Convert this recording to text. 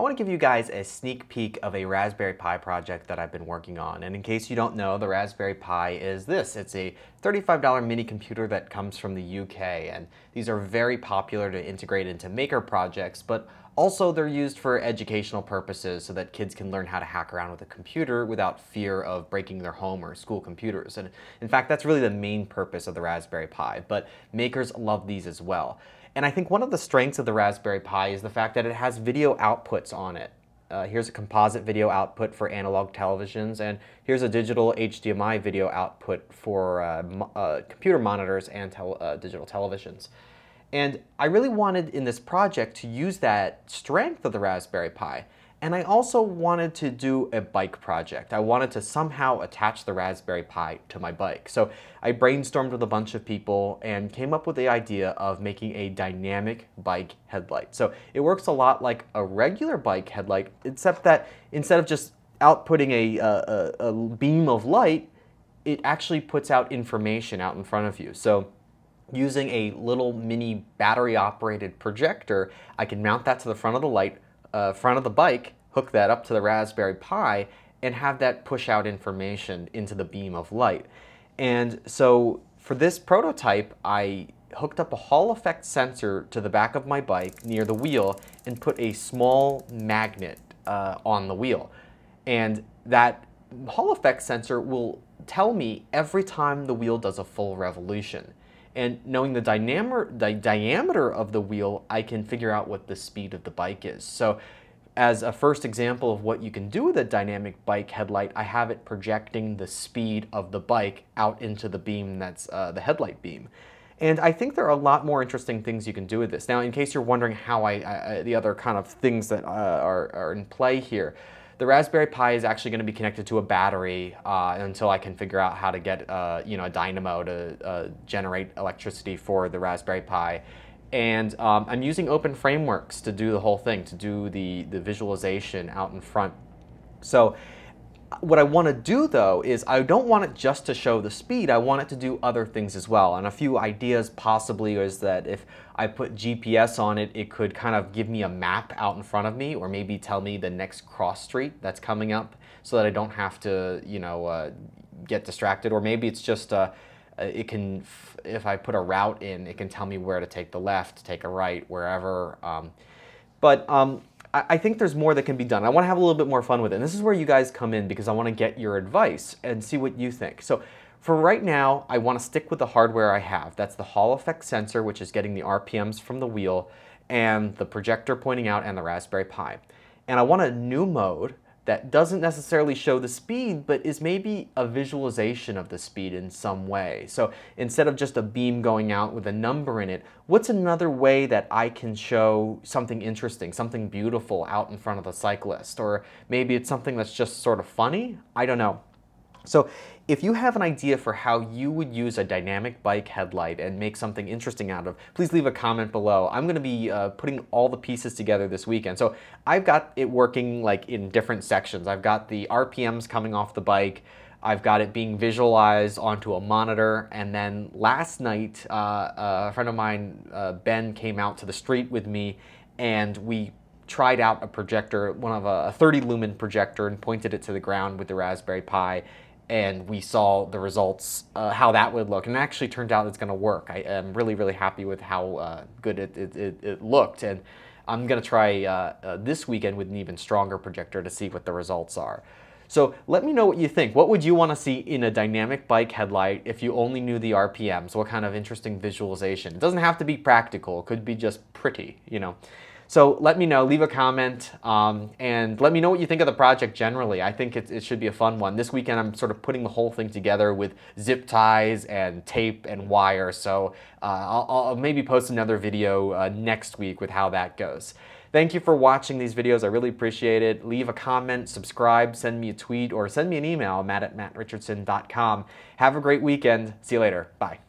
I want to give you guys a sneak peek of a Raspberry Pi project that I've been working on. And in case you don't know, the Raspberry Pi is this. It's a $35 mini computer that comes from the UK, and these are very popular to integrate into maker projects, but also they're used for educational purposes so that kids can learn how to hack around with a computer without fear of breaking their home or school computers. And in fact, that's really the main purpose of the Raspberry Pi, but makers love these as well. And I think one of the strengths of the Raspberry Pi is the fact that it has video outputs on it. Here's a composite video output for analog televisions, and here's a digital HDMI video output for computer monitors and digital televisions. And I really wanted in this project to use that strength of the Raspberry Pi. And I also wanted to do a bike project. I wanted to somehow attach the Raspberry Pi to my bike. So I brainstormed with a bunch of people and came up with the idea of making a dynamic bike headlight. So it works a lot like a regular bike headlight, except that instead of just outputting a beam of light, it actually puts out information out in front of you. So using a little mini battery-operated projector, I can mount that to the front of the bike, hook that up to the Raspberry Pi, and have that push out information into the beam of light. And so for this prototype, I hooked up a Hall effect sensor to the back of my bike near the wheel and put a small magnet on the wheel. And that Hall effect sensor will tell me every time the wheel does a full revolution. And knowing the diameter of the wheel, I can figure out what the speed of the bike is. So as a first example of what you can do with a dynamic bike headlight, I have it projecting the speed of the bike out into the beam that's the headlight beam. And I think there are a lot more interesting things you can do with this. Now, in case you're wondering how the other kind of things that are in play here, the Raspberry Pi is actually going to be connected to a battery until I can figure out how to get a dynamo to generate electricity for the Raspberry Pi. And I'm using open frameworks to do the whole thing, to do the visualization out in front. So what I want to do, though, is I don't want it just to show the speed. I want it to do other things as well. And a few ideas possibly is that if I put GPS on it, it could kind of give me a map out in front of me, or maybe tell me the next cross street that's coming up, so that I don't have to, get distracted. Or maybe it's just if I put a route in, it can tell me where to take the left, take a right, wherever. I think there's more that can be done. I want to have a little bit more fun with it. And this is where you guys come in, because I want to get your advice and see what you think. So for right now, I want to stick with the hardware I have. That's the Hall effect sensor, which is getting the RPMs from the wheel, and the projector pointing out, and the Raspberry Pi. And I want a new mode that doesn't necessarily show the speed, but is maybe a visualization of the speed in some way. So instead of just a beam going out with a number in it, what's another way that I can show something interesting, something beautiful out in front of the cyclist? Or maybe it's something that's just sort of funny? I don't know. So if you have an idea for how you would use a dynamic bike headlight and make something interesting out of it, please leave a comment below. I'm going to be putting all the pieces together this weekend. So I've got it working like in different sections. I've got the RPMs coming off the bike. I've got it being visualized onto a monitor. And then last night, a friend of mine, Ben, came out to the street with me, and we tried out a projector, one of a 30 lumen projector, and pointed it to the ground with the Raspberry Pi, and we saw the results, how that would look. And it actually turned out it's gonna work. I am really, really happy with how good it looked. And I'm gonna try this weekend with an even stronger projector to see what the results are. So let me know what you think. What would you wanna see in a dynamic bike headlight if you only knew the RPMs? What kind of interesting visualization? It doesn't have to be practical. It could be just pretty, So let me know, leave a comment, and let me know what you think of the project generally. I think it should be a fun one. This weekend I'm sort of putting the whole thing together with zip ties and tape and wire, so I'll maybe post another video next week with how that goes. Thank you for watching these videos. I really appreciate it. Leave a comment, subscribe, send me a tweet, or send me an email, matt@mattrichardson.com. Have a great weekend. See you later. Bye.